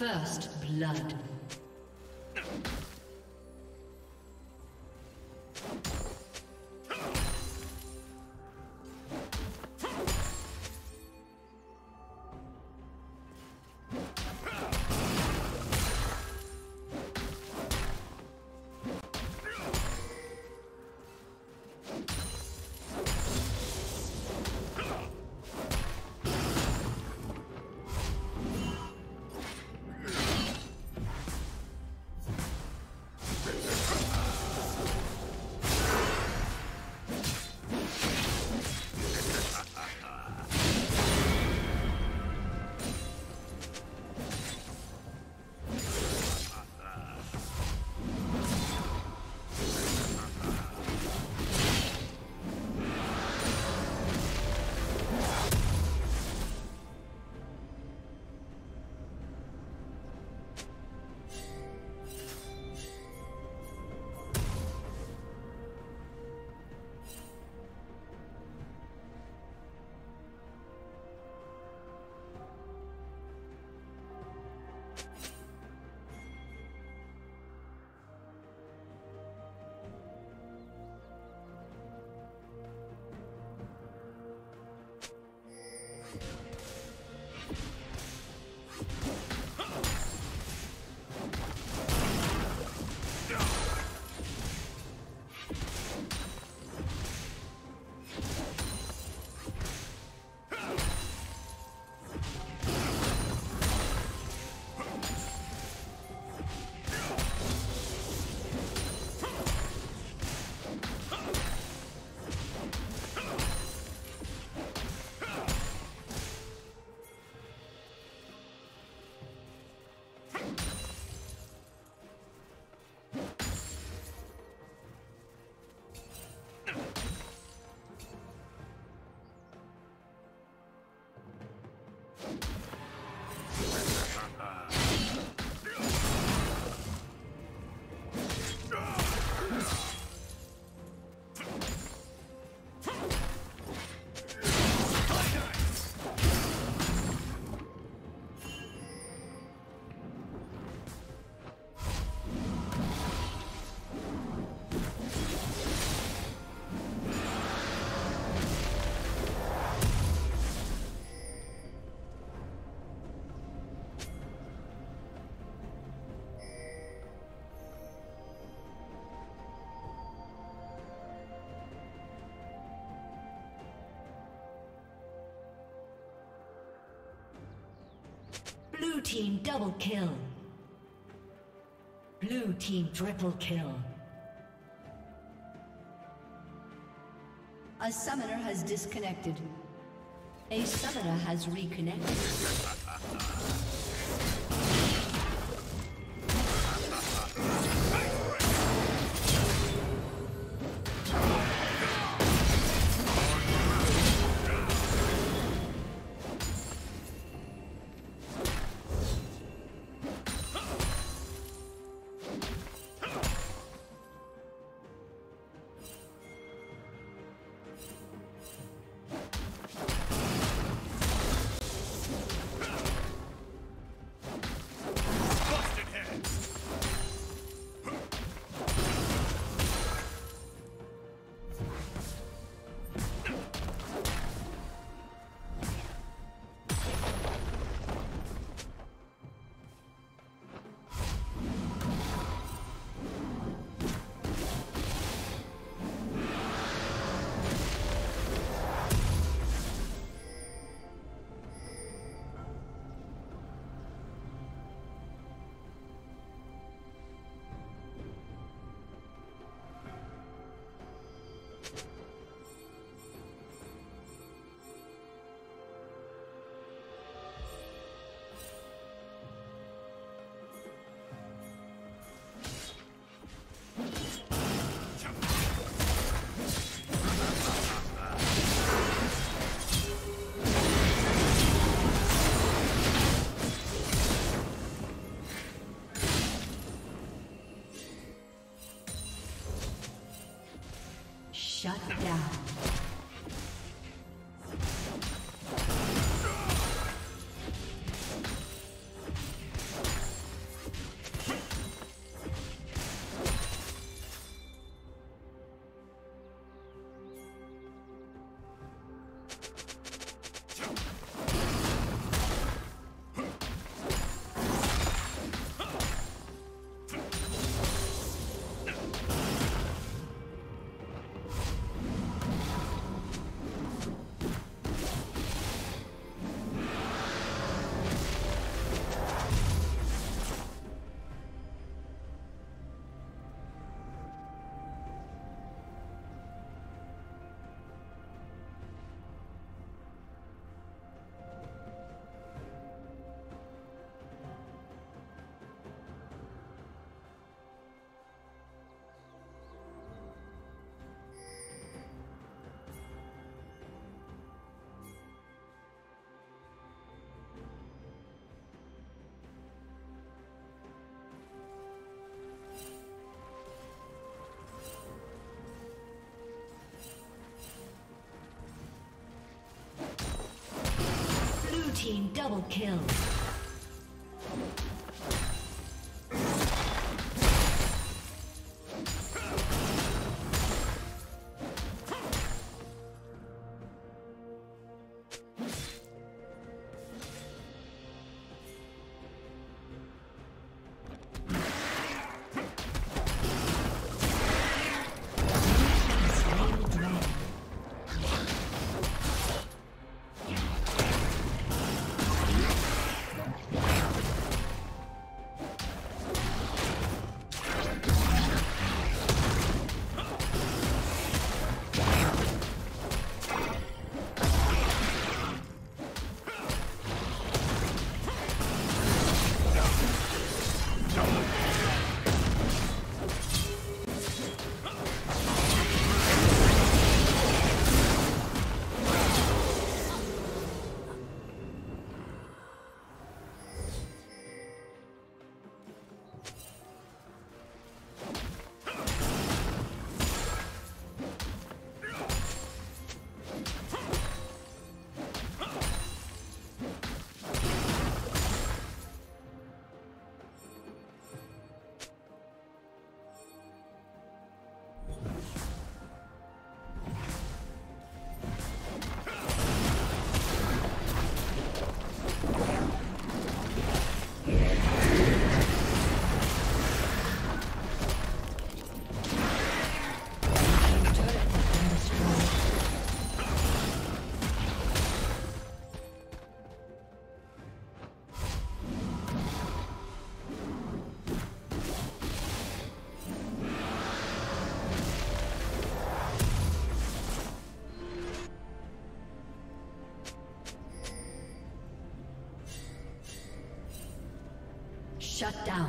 First blood. Blue team double kill. Blue team triple kill. A summoner has disconnected. A summoner has reconnected. Shut down. Double kill. Shut down.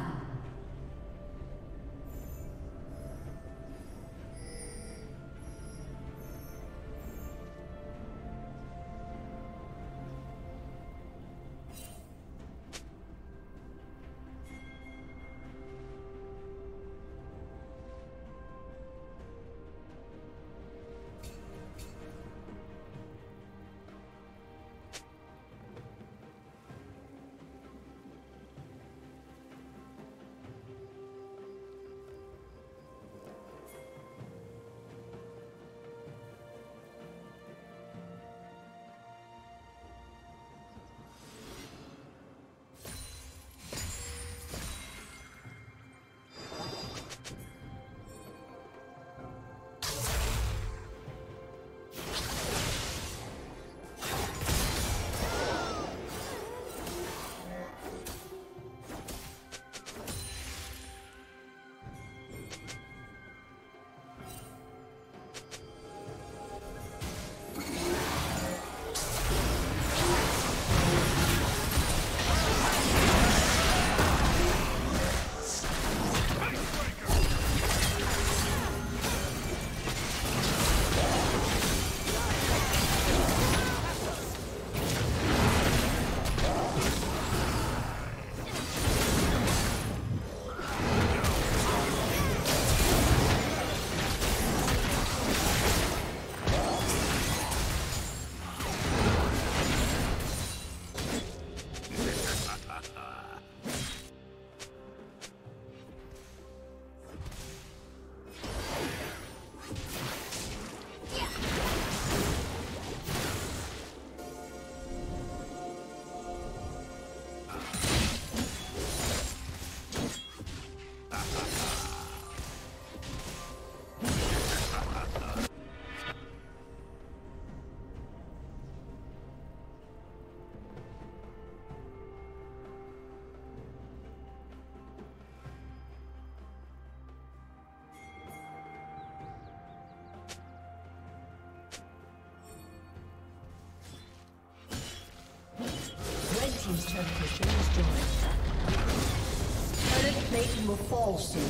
Turret plate will fall soon.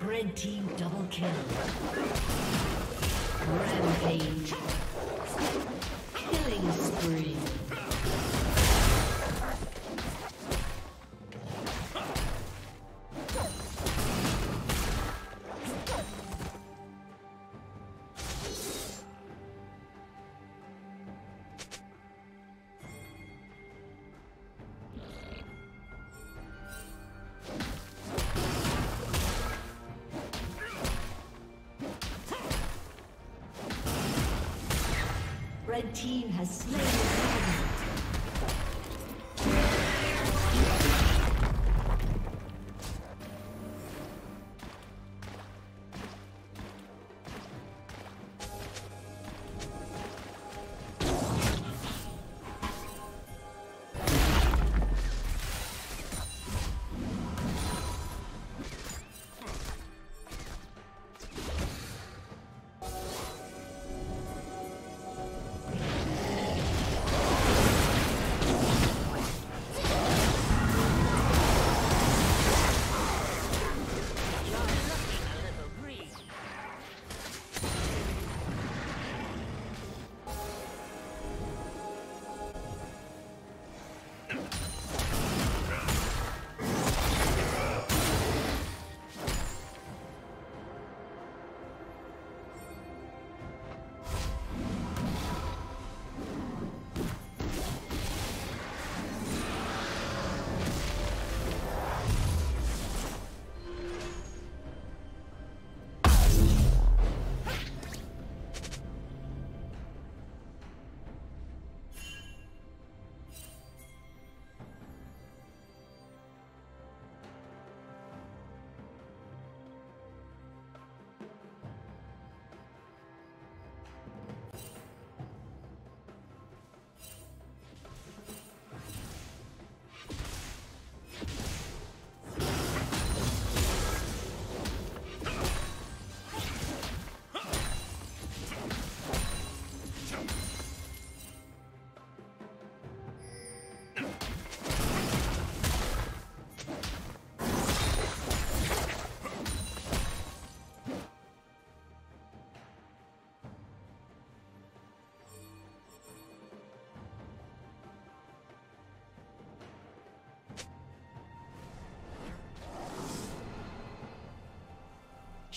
Red team double kill. Rampage. Killing spree. Red team has slain the dragon.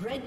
Red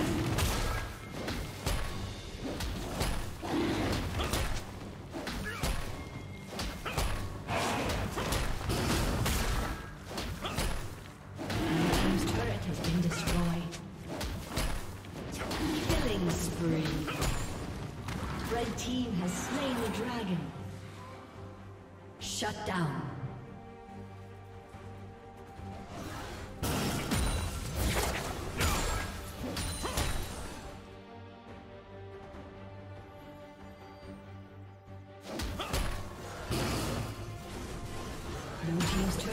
Blue team's turret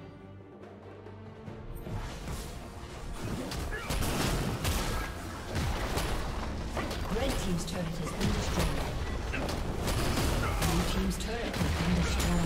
Red team's turret has been destroyed. Blue team's turret has been destroyed.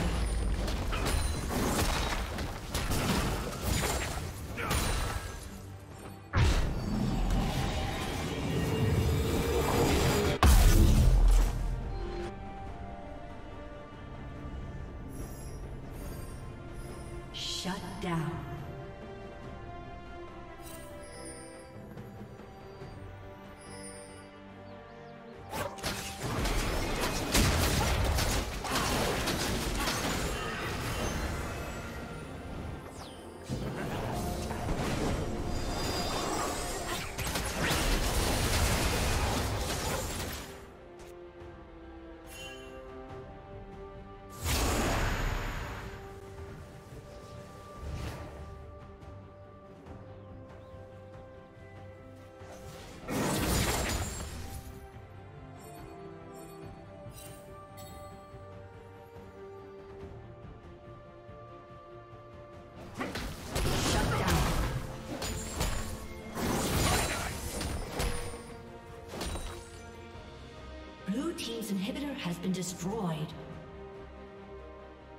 Team's inhibitor has been destroyed.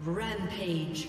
Rampage.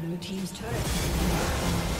Blue team's turret.